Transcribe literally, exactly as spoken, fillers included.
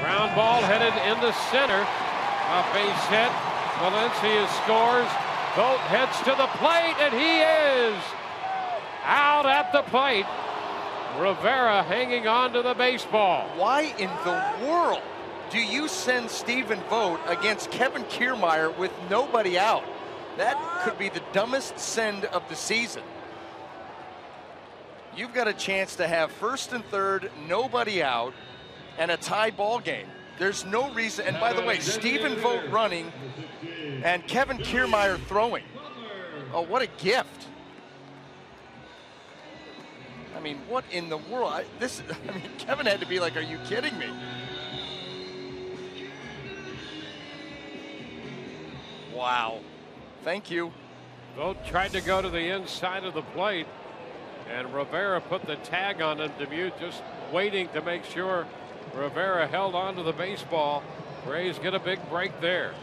Ground ball headed in the center. A base hit. Valencia scores. Vogt heads to the plate, and he is out at the plate. Rivera hanging on to the baseball. Why in the world do you send Stephen Vogt against Kevin Kiermaier with nobody out? That could be the dumbest send of the season. You've got a chance to have first and third, nobody out, and a tie ball game. There's no reason. And by the way, Stephen Vogt running and Kevin Kiermaier throwing. Oh, what a gift. I mean, what in the world? I, this, I mean, Kevin had to be like, are you kidding me? Wow. Thank you. Vogt tried to go to the inside of the plate, and Rivera put the tag on him. Demuth just waiting to make sure Rivera held on to the baseball. Rays get a big break there.